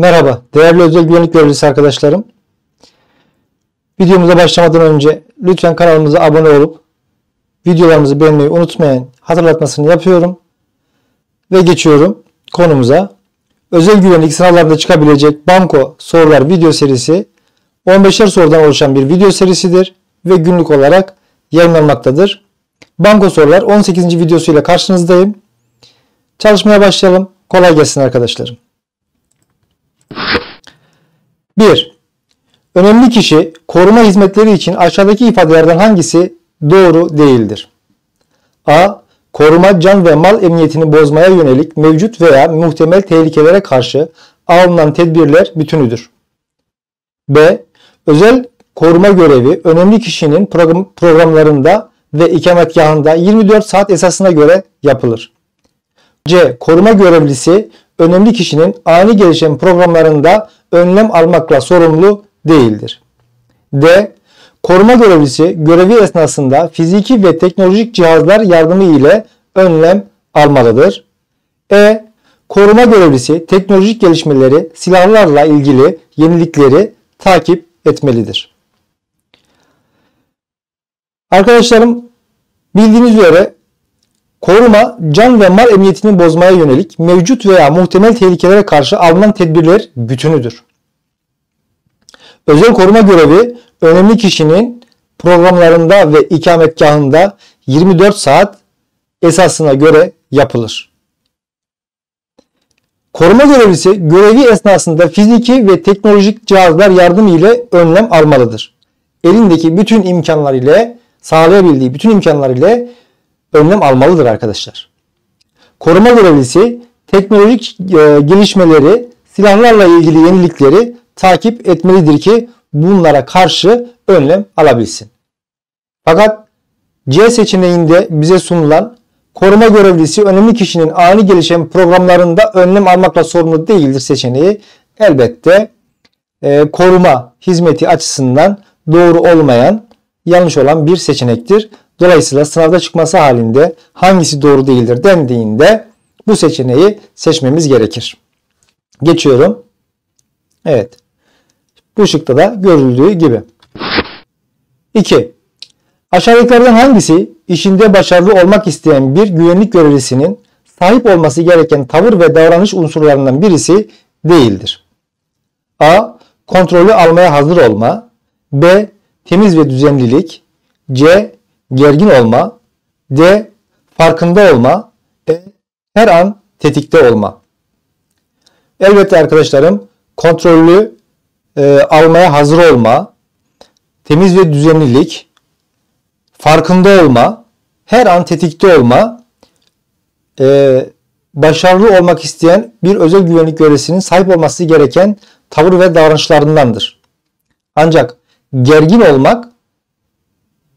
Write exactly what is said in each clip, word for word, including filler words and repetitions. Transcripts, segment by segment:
Merhaba değerli özel güvenlik görevlisi arkadaşlarım. Videomuza başlamadan önce lütfen kanalımıza abone olup videolarımızı beğenmeyi unutmayın hatırlatmasını yapıyorum. Ve geçiyorum konumuza. Özel güvenlik sınavlarında çıkabilecek Banko sorular video serisi on beşer sorudan oluşan bir video serisidir ve günlük olarak yayınlanmaktadır. Banko sorular on sekizinci videosuyla karşınızdayım. Çalışmaya başlayalım. Kolay gelsin arkadaşlarım. bir. Önemli kişi koruma hizmetleri için aşağıdaki ifadelerden hangisi doğru değildir? A. Koruma, can ve mal emniyetini bozmaya yönelik mevcut veya muhtemel tehlikelere karşı alınan tedbirler bütünüdür. B. Özel koruma görevi önemli kişinin programlarında ve ikametgahında yirmi dört saat esasına göre yapılır. C. Koruma görevlisi önemli kişinin ani gelişen programlarında önlem almakla sorumlu değildir. D. Koruma görevlisi görevi esnasında fiziki ve teknolojik cihazlar yardımı ile önlem almalıdır. E. Koruma görevlisi teknolojik gelişmeleri, silahlarla ilgili yenilikleri takip etmelidir. Arkadaşlarım, bildiğiniz üzere koruma, can ve mal emniyetini bozmaya yönelik mevcut veya muhtemel tehlikelere karşı alınan tedbirler bütünüdür. Özel koruma görevi önemli kişinin programlarında ve ikametgahında yirmi dört saat esasına göre yapılır. Koruma görevlisi görevi esnasında fiziki ve teknolojik cihazlar yardımı ile önlem almalıdır. Elindeki bütün imkanlar ile, sağlayabildiği bütün imkanlar ile önlem almalıdır arkadaşlar. Koruma görevlisi teknolojik gelişmeleri, silahlarla ilgili yenilikleri takip etmelidir ki bunlara karşı önlem alabilsin. Fakat C seçeneğinde bize sunulan koruma görevlisi önemli kişinin ani gelişen programlarında önlem almakla sorumlu değildir seçeneği elbette e, koruma hizmeti açısından doğru olmayan, yanlış olan bir seçenektir. Dolayısıyla sınavda çıkması halinde hangisi doğru değildir dendiğinde bu seçeneği seçmemiz gerekir. Geçiyorum. Evet. Bu şıkta da görüldüğü gibi. iki. Aşağıdakilerden hangisi işinde başarılı olmak isteyen bir güvenlik görevlisinin sahip olması gereken tavır ve davranış unsurlarından birisi değildir? A. Kontrolü almaya hazır olma. B. Temiz ve düzenlilik. C. Gergin olma. D. Farkında olma. E. Her an tetikte olma. Elbette arkadaşlarım, kontrollü e, almaya hazır olma, temiz ve düzenlilik, farkında olma, her an tetikte olma, e, başarılı olmak isteyen bir özel güvenlik görevlisinin sahip olması gereken tavır ve davranışlarındandır. Ancak gergin olmak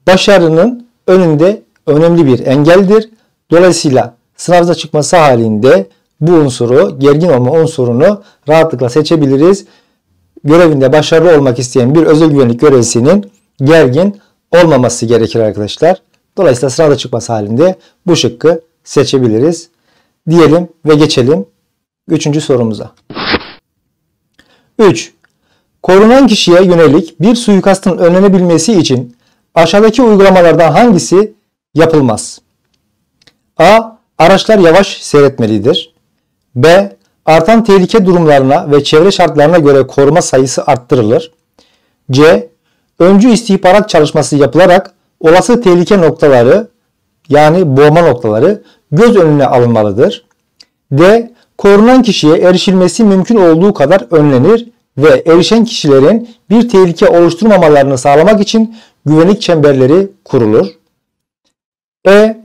başarının önünde önemli bir engeldir. Dolayısıyla sınavda çıkması halinde bu unsuru, gergin olma unsurunu rahatlıkla seçebiliriz. Görevinde başarılı olmak isteyen bir özel güvenlik görevlisinin gergin olmaması gerekir arkadaşlar. Dolayısıyla sınavda çıkması halinde bu şıkkı seçebiliriz diyelim ve geçelim üçüncü sorumuza. üç. Korunan kişiye yönelik bir suikastın önlenebilmesi için aşağıdaki uygulamalardan hangisi yapılmaz? A. Araçlar yavaş seyretmelidir. B. Artan tehlike durumlarına ve çevre şartlarına göre koruma sayısı arttırılır. C. Öncü istihbarat çalışması yapılarak olası tehlike noktaları, yani boğma noktaları göz önüne alınmalıdır. D. Korunan kişiye erişilmesi mümkün olduğu kadar önlenir ve erişen kişilerin bir tehlike oluşturmamalarını sağlamak için güvenlik çemberleri kurulur. E.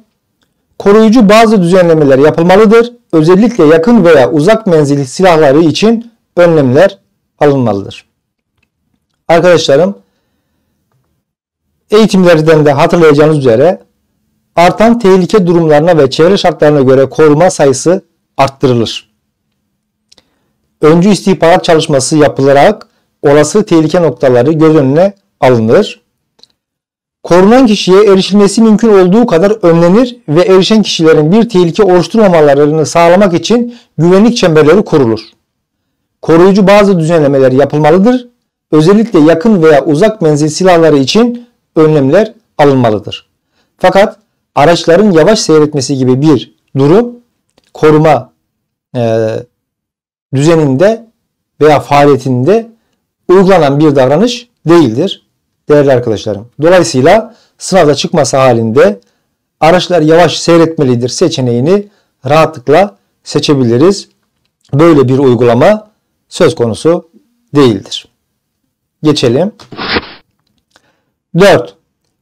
Koruyucu bazı düzenlemeler yapılmalıdır. Özellikle yakın veya uzak menzilli silahları için önlemler alınmalıdır. Arkadaşlarım, eğitimlerden de hatırlayacağınız üzere artan tehlike durumlarına ve çevre şartlarına göre koruma sayısı arttırılır. Öncü istihbarat çalışması yapılarak olası tehlike noktaları göz önüne alınır. Korunan kişiye erişilmesi mümkün olduğu kadar önlenir ve erişen kişilerin bir tehlike oluşturmamalarını sağlamak için güvenlik çemberleri kurulur. koruyucu bazı düzenlemeler yapılmalıdır. Özellikle yakın veya uzak menzil silahları için önlemler alınmalıdır. Fakat araçların yavaş seyretmesi gibi bir durum koruma e, düzeninde veya faaliyetinde uygulanan bir davranış değildir değerli arkadaşlarım. Dolayısıyla sınavda çıkması halinde araçlar yavaş seyretmelidir seçeneğini rahatlıkla seçebiliriz. Böyle bir uygulama söz konusu değildir. Geçelim. dört.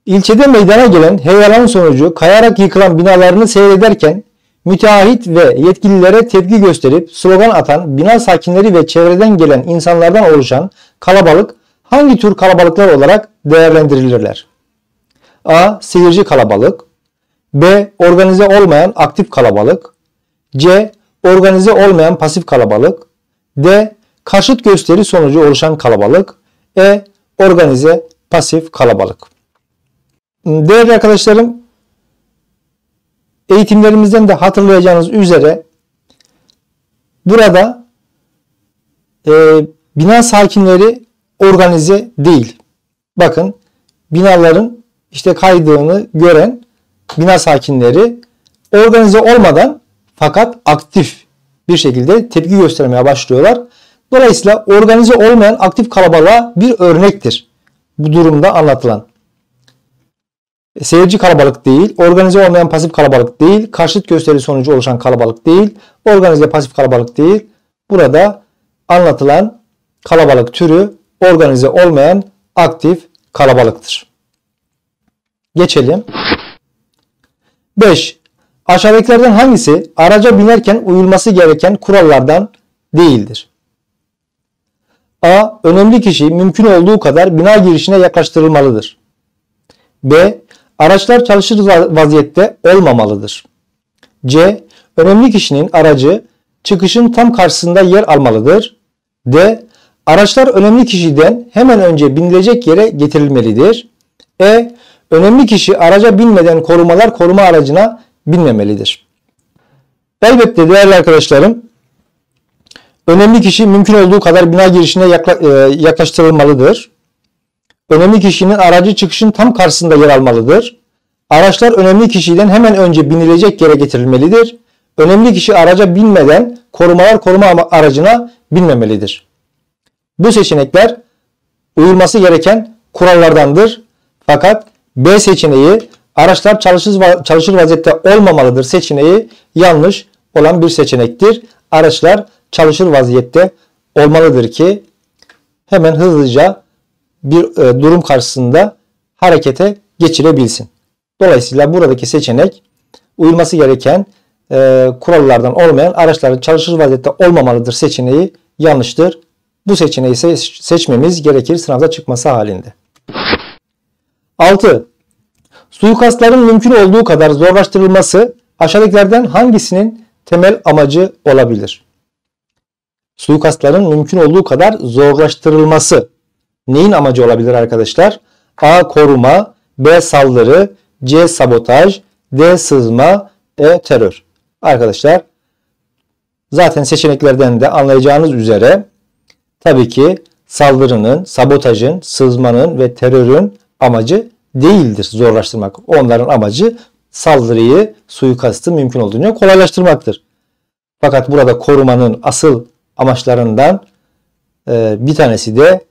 İlçede meydana gelen heyelan sonucu kayarak yıkılan binalarını seyrederken müteahhit ve yetkililere tepki gösterip slogan atan bina sakinleri ve çevreden gelen insanlardan oluşan kalabalık hangi tür kalabalıklar olarak değerlendirilirler? A. Seyirci kalabalık. B. Organize olmayan aktif kalabalık. C. Organize olmayan pasif kalabalık. D. Karşıt gösteri sonucu oluşan kalabalık. E. Organize pasif kalabalık. Değerli arkadaşlarım, eğitimlerimizden de hatırlayacağınız üzere burada e, bina sakinleri organize değil. Bakın, binaların işte kaydığını gören bina sakinleri organize olmadan fakat aktif bir şekilde tepki göstermeye başlıyorlar. Dolayısıyla organize olmayan aktif kalabalığa bir örnektir bu durumda anlatılan. Seyirci kalabalık değil, organize olmayan pasif kalabalık değil, karşıt gösteri sonucu oluşan kalabalık değil, organize pasif kalabalık değil. Burada anlatılan kalabalık türü organize olmayan aktif kalabalıktır. Geçelim. beş. Aşağıdakilerden hangisi araca binerken uyulması gereken kurallardan değildir? A. Önemli kişi mümkün olduğu kadar bina girişine yaklaştırılmalıdır. B. Araçlar çalışır vaziyette olmamalıdır. C. Önemli kişinin aracı çıkışın tam karşısında yer almalıdır. D. Araçlar önemli kişiden hemen önce binilecek yere getirilmelidir. E. Önemli kişi araca binmeden korumalar koruma aracına binmemelidir. Elbette değerli arkadaşlarım, önemli kişi mümkün olduğu kadar bina girişine yaklaştırılmalıdır. Önemli kişinin aracı çıkışın tam karşısında yer almalıdır. Araçlar önemli kişiden hemen önce binilecek yere getirilmelidir. Önemli kişi araca binmeden korumalar koruma aracına binmemelidir. Bu seçenekler uyulması gereken kurallardandır. Fakat B seçeneği, araçlar çalışır, çalışır vaziyette olmamalıdır seçeneği yanlış olan bir seçenektir. Araçlar çalışır vaziyette olmalıdır ki hemen hızlıca bir e, durum karşısında harekete geçirebilsin. Dolayısıyla buradaki seçenek uyulması gereken e, kurallardan olmayan araçların çalışır vaziyette olmamalıdır seçeneği yanlıştır. Bu seçeneği seç, seçmemiz gerekir sınavda çıkması halinde. altı. Suikastların mümkün olduğu kadar zorlaştırılması aşağıdakilerden hangisinin temel amacı olabilir? Suikastların mümkün olduğu kadar zorlaştırılması neyin amacı olabilir arkadaşlar? A. Koruma. B. Saldırı. C. Sabotaj. D. Sızma. E. Terör. Arkadaşlar, zaten seçeneklerden de anlayacağınız üzere tabii ki saldırının, sabotajın, sızmanın ve terörün amacı değildir zorlaştırmak. Onların amacı saldırıyı, suikastı mümkün olduğunca kolaylaştırmaktır. Fakat burada korumanın asıl amaçlarından e, bir tanesi de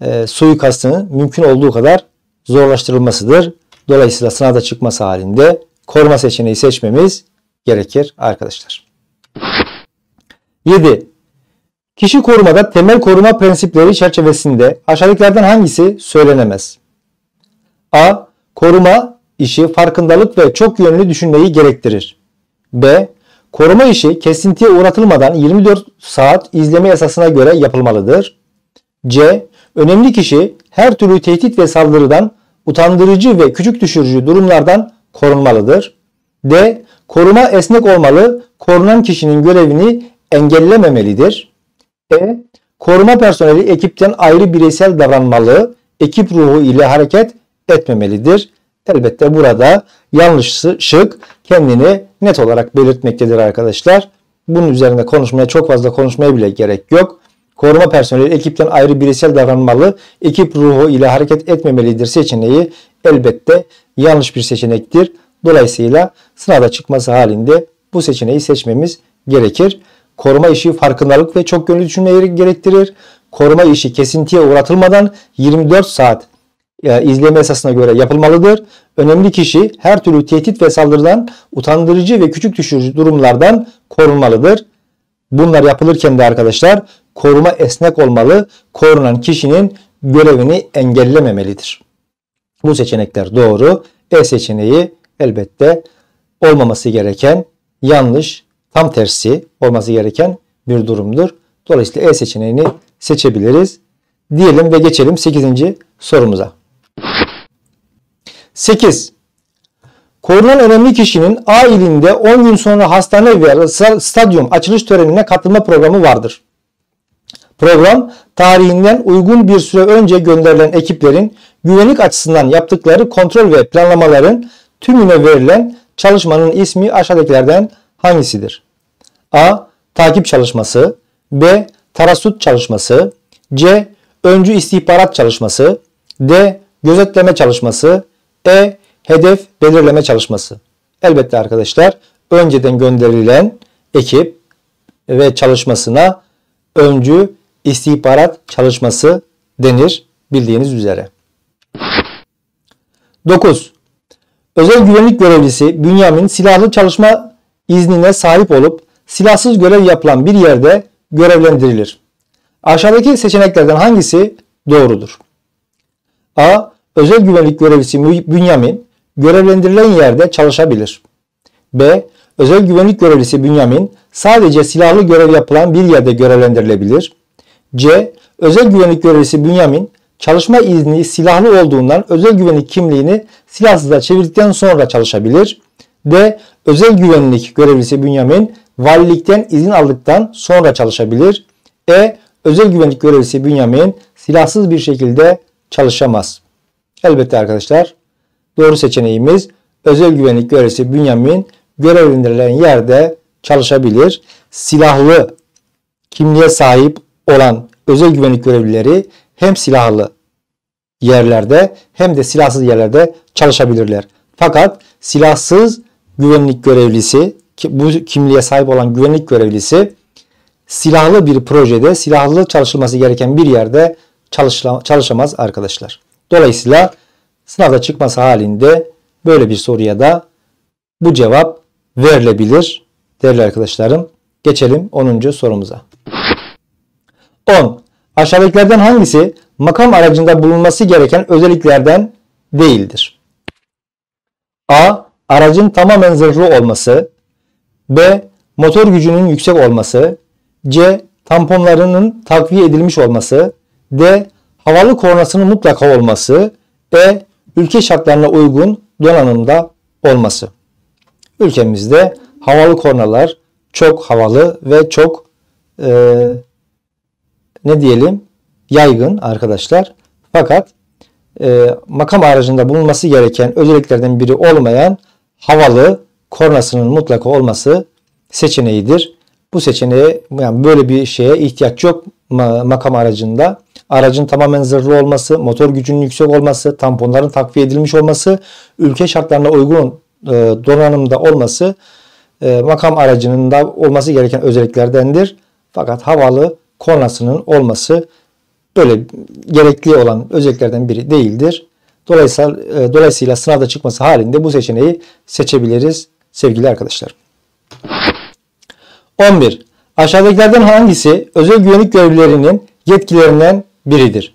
e, suikastının mümkün olduğu kadar zorlaştırılmasıdır. Dolayısıyla sınavda çıkması halinde koruma seçeneği seçmemiz gerekir arkadaşlar. yedi. Kişi korumada temel koruma prensipleri çerçevesinde aşağıdakilerden hangisi söylenemez? A. Koruma işi farkındalık ve çok yönlü düşünmeyi gerektirir. B. Koruma işi kesintiye uğratılmadan yirmi dört saat izleme yasasına göre yapılmalıdır. C. Önemli kişi her türlü tehdit ve saldırıdan, utandırıcı ve küçük düşürücü durumlardan korunmalıdır. D. Koruma esnek olmalı, korunan kişinin görevini engellememelidir. E. Koruma personeli ekipten ayrı bireysel davranmalı, ekip ruhu ile hareket etmemelidir. Elbette burada yanlış şık kendini net olarak belirtmektedir arkadaşlar. bunun üzerinde konuşmaya çok fazla konuşmaya bile gerek yok. Koruma personeli ekipten ayrı bireysel davranmalı, ekip ruhu ile hareket etmemelidir seçeneği elbette yanlış bir seçenektir. Dolayısıyla sınavda çıkması halinde bu seçeneği seçmemiz gerekir. Koruma işi farkındalık ve çok yönlü düşünmeyi gerektirir. Koruma işi kesintiye uğratılmadan yirmi dört saat izleme esasına göre yapılmalıdır. Önemli kişi her türlü tehdit ve saldırıdan, utandırıcı ve küçük düşürücü durumlardan korunmalıdır. Bunlar yapılırken de arkadaşlar koruma esnek olmalı, korunan kişinin görevini engellememelidir. Bu seçenekler doğru. E seçeneği elbette olmaması gereken yanlış, tam tersi olması gereken bir durumdur. Dolayısıyla E seçeneğini seçebiliriz. Diyelim ve geçelim sekizinci sorumuza. sekiz. Korunan önemli kişinin A ilinde on gün sonra hastane veya stadyum açılış törenine katılma programı vardır. Program tarihinden uygun bir süre önce gönderilen ekiplerin güvenlik açısından yaptıkları kontrol ve planlamaların tümüne verilen çalışmanın ismi aşağıdakilerden hangisidir? A. Takip çalışması. B. Tarasut çalışması. C. Öncü istihbarat çalışması. D. Gözetleme çalışması. E. Hedef belirleme çalışması. Elbette arkadaşlar önceden gönderilen ekip ve çalışmasına öncü istihbarat çalışması denir bildiğiniz üzere. dokuz. Özel güvenlik görevlisi Bünyamin silahlı çalışma iznine sahip olup silahsız görev yapılan bir yerde görevlendirilir. Aşağıdaki seçeneklerden hangisi doğrudur? A. Özel güvenlik görevlisi Bünyamin görevlendirilen yerde çalışabilir. B. Özel güvenlik görevlisi Bünyamin sadece silahlı görev yapılan bir yerde görevlendirilebilir. C. Özel güvenlik görevlisi Bünyamin çalışma izni silahlı olduğundan özel güvenlik kimliğini silahsıza çevirdikten sonra çalışabilir. D. Özel güvenlik görevlisi Bünyamin valilikten izin aldıktan sonra çalışabilir. E. Özel güvenlik görevlisi Bünyamin silahsız bir şekilde çalışamaz. Elbette arkadaşlar doğru seçeneğimiz özel güvenlik görevlisi Bünyamin görevlendirilen yerde çalışabilir. Silahlı kimliğe sahip olan özel güvenlik görevlileri hem silahlı yerlerde hem de silahsız yerlerde çalışabilirler. Fakat silahsız güvenlik görevlisi, bu kimliğe sahip olan güvenlik görevlisi silahlı bir projede, silahlı çalışılması gereken bir yerde çalışamaz arkadaşlar. Dolayısıyla sınavda çıkması halinde böyle bir soruya da bu cevap verilebilir değerli arkadaşlarım. Geçelim onuncu sorumuza. on. Aşağıdakilerden hangisi makam aracında bulunması gereken özelliklerden değildir? A. Aracın tamamen zırhlı olması. B. Motor gücünün yüksek olması. C. Tamponlarının takviye edilmiş olması. D. Havalı kornasının mutlaka olması. E. Ülke şartlarına uygun donanımda olması. Ülkemizde havalı kornalar çok havalı ve çok e, ne diyelim yaygın arkadaşlar. Fakat e, makam aracında bulunması gereken özelliklerden biri olmayan havalı kornasının mutlaka olması seçeneğidir. Bu seçeneğe, yani böyle bir şeye ihtiyaç yok makam aracında. Aracın tamamen zırhlı olması, motor gücünün yüksek olması, tamponların takviye edilmiş olması, ülke şartlarına uygun donanımda olması makam aracının da olması gereken özelliklerdendir. Fakat havalı kornasının olması böyle gerekli olan özelliklerden biri değildir. Dolayısıyla, dolayısıyla sınavda çıkması halinde bu seçeneği seçebiliriz sevgili arkadaşlar. on bir. Aşağıdakilerden hangisi özel güvenlik görevlilerinin yetkilerinden biridir?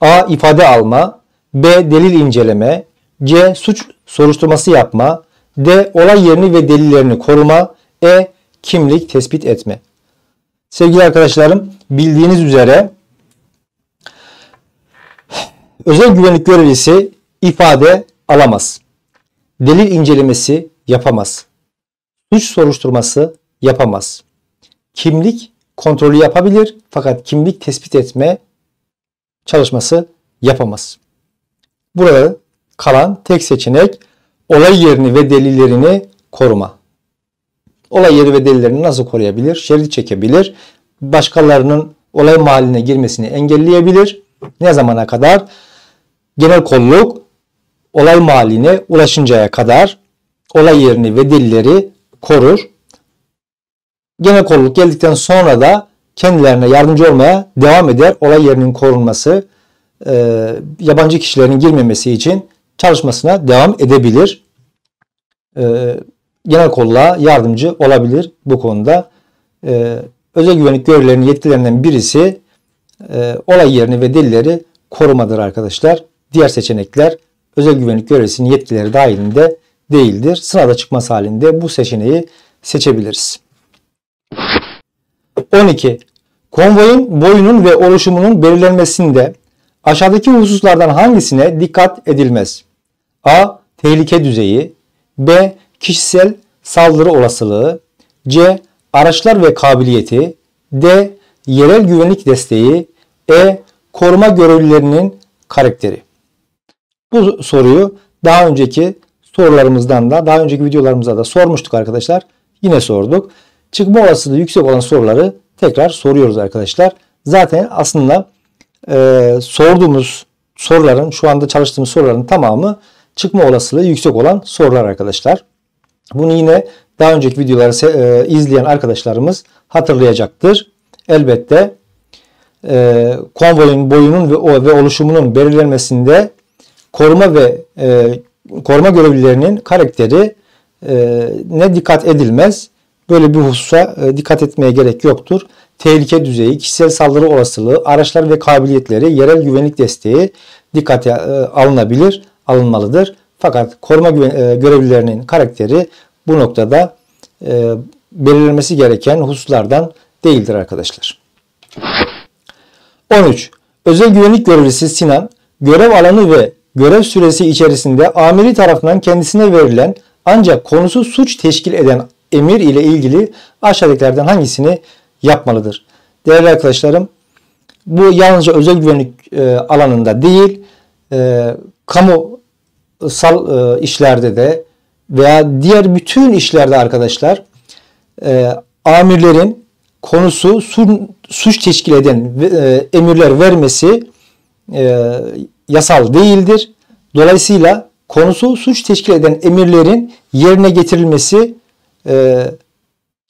A. İfade alma. B. Delil inceleme. C. Suç soruşturması yapma. D. Olay yerini ve delillerini koruma. E. Kimlik tespit etme. Sevgili arkadaşlarım, bildiğiniz üzere özel güvenlik görevlisi ifade alamaz. Delil incelemesi yapamaz. Suç soruşturması yapamaz. Kimlik kontrolü yapabilir fakat kimlik tespit etme çalışması yapamaz. Burada kalan tek seçenek olay yerini ve delillerini koruma. olay yeri ve delillerini nasıl koruyabilir? Şerit çekebilir. Başkalarının olay mahalline girmesini engelleyebilir. Ne zamana kadar? Genel kolluk olay mahalline ulaşıncaya kadar olay yerini ve delilleri korur. Genel kolluk geldikten sonra da kendilerine yardımcı olmaya devam eder. Olay yerinin korunması, e, yabancı kişilerin girmemesi için çalışmasına devam edebilir. E, genel kolluğa yardımcı olabilir bu konuda. E, özel güvenlik görevlilerinin yetkilerinden birisi e, olay yerini ve delilleri korumadır arkadaşlar. Diğer seçenekler özel güvenlik görevlisinin yetkileri dahilinde değildir. Sırada çıkması halinde bu seçeneği seçebiliriz. on iki. Konvoyun boyunun ve oluşumunun belirlenmesinde aşağıdaki hususlardan hangisine dikkat edilmez? A. Tehlike düzeyi. B. Kişisel saldırı olasılığı. C. Araçlar ve kabiliyeti. D. Yerel güvenlik desteği. E. Koruma görevlilerinin karakteri. Bu soruyu daha önceki sorularımızdan da, daha önceki videolarımızda da sormuştuk arkadaşlar. Yine sorduk. Çıkma olasılığı yüksek olan soruları tekrar soruyoruz arkadaşlar. Zaten aslında e, sorduğumuz soruların, şu anda çalıştığımız soruların tamamı çıkma olasılığı yüksek olan sorular arkadaşlar. Bunu yine daha önceki videoları e, izleyen arkadaşlarımız hatırlayacaktır. Elbette e, konvoyun boyunun ve, o, ve oluşumunun belirlenmesinde koruma ve e, koruma görevlilerinin karakteri e, ne dikkat edilmez. Böyle bir hususa dikkat etmeye gerek yoktur. Tehlike düzeyi, kişisel saldırı olasılığı, araçlar ve kabiliyetleri, yerel güvenlik desteği dikkate alınabilir, alınmalıdır. Fakat koruma görevlilerinin karakteri bu noktada belirlenmesi gereken hususlardan değildir arkadaşlar. on üç. Özel güvenlik görevlisi Sinan, görev alanı ve görev süresi içerisinde amiri tarafından kendisine verilen ancak konusu suç teşkil eden emir ile ilgili aşağıdakilerden hangisini yapmalıdır? Değerli arkadaşlarım, bu yalnızca özel güvenlik e, alanında değil, e, kamusal e, işlerde de veya diğer bütün işlerde arkadaşlar e, amirlerin konusu su, suç teşkil eden e, emirler vermesi e, yasal değildir. Dolayısıyla konusu suç teşkil eden emirlerin yerine getirilmesi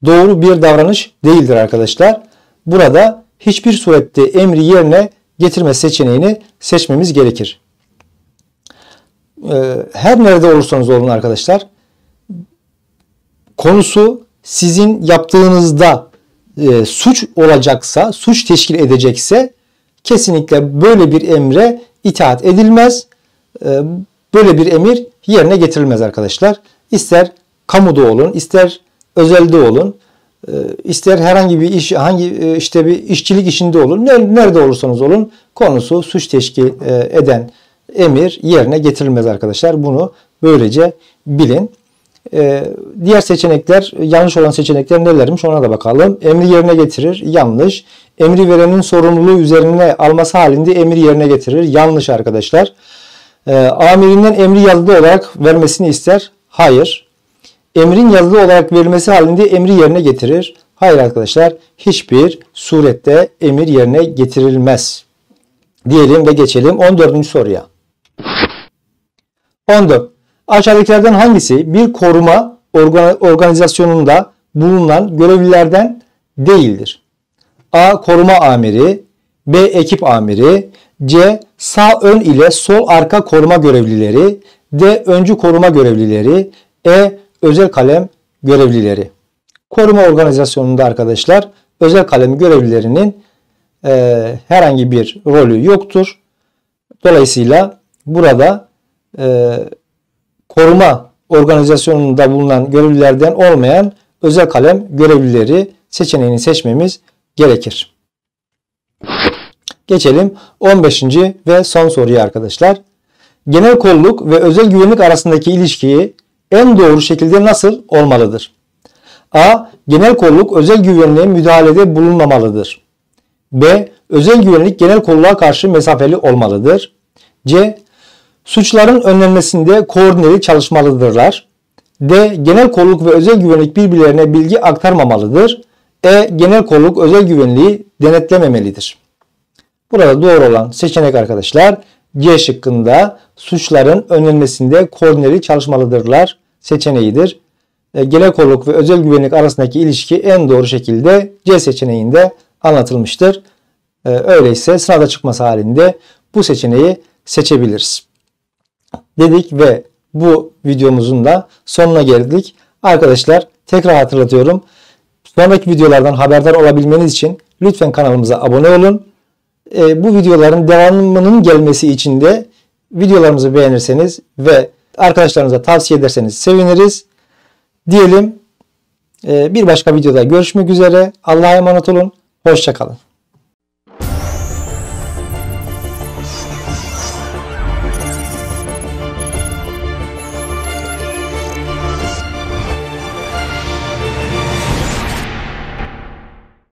doğru bir davranış değildir arkadaşlar. Burada hiçbir surette emri yerine getirme seçeneğini seçmemiz gerekir. Her nerede olursanız olun arkadaşlar, konusu sizin yaptığınızda suç olacaksa, suç teşkil edecekse kesinlikle böyle bir emre itaat edilmez. Böyle bir emir yerine getirilmez arkadaşlar. İster kamuda olun, ister özelde olun, ister herhangi bir iş, hangi işte bir işçilik işinde olun, nerede olursanız olun, konusu suç teşkil eden emir yerine getirilmez arkadaşlar. Bunu böylece bilin. Diğer seçenekler, yanlış olan seçenekler nelermiş ona da bakalım. Emri yerine getirir, yanlış. Emri verenin sorumluluğu üzerine alması halinde emir yerine getirir, yanlış arkadaşlar. Amirinden emri yazılı olarak vermesini ister, hayır. Emrin yazılı olarak verilmesi halinde emri yerine getirir. Hayır arkadaşlar, hiçbir surette emir yerine getirilmez. Diyelim ve geçelim on dördüncü soruya. on dört. Aşağıdakilerden hangisi bir koruma organizasyonunda bulunan görevlilerden değildir? A. Koruma amiri. B. Ekip amiri. C. Sağ ön ile sol arka koruma görevlileri. D. Öncü koruma görevlileri. E. Özel kalem görevlileri. Koruma organizasyonunda arkadaşlar özel kalem görevlilerinin e, herhangi bir rolü yoktur. Dolayısıyla burada e, koruma organizasyonunda bulunan görevlilerden olmayan özel kalem görevlileri seçeneğini seçmemiz gerekir. Geçelim on beşinci ve son soruya arkadaşlar. Genel kolluk ve özel güvenlik arasındaki ilişkiyi en doğru şekilde nasıl olmalıdır? A. Genel kolluk özel güvenliğe müdahalede bulunmamalıdır. B. Özel güvenlik genel kolluğa karşı mesafeli olmalıdır. C. Suçların önlenmesinde koordineli çalışmalıdırlar. D. Genel kolluk ve özel güvenlik birbirlerine bilgi aktarmamalıdır. E. Genel kolluk özel güvenliği denetlememelidir. Burada doğru olan seçenek arkadaşlar C şıkkında suçların önlenmesinde koordineli çalışmalıdırlar seçeneğidir. E, genel kolluk ve özel güvenlik arasındaki ilişki en doğru şekilde C seçeneğinde anlatılmıştır. E, öyleyse sırada çıkması halinde bu seçeneği seçebiliriz. Dedik ve bu videomuzun da sonuna geldik. Arkadaşlar tekrar hatırlatıyorum. Sonraki videolardan haberdar olabilmeniz için lütfen kanalımıza abone olun. E, bu videoların devamının gelmesi için de videolarımızı beğenirseniz ve arkadaşlarınıza tavsiye ederseniz seviniriz. Diyelim e, bir başka videoda görüşmek üzere. Allah'a emanet olun. Hoşça kalın.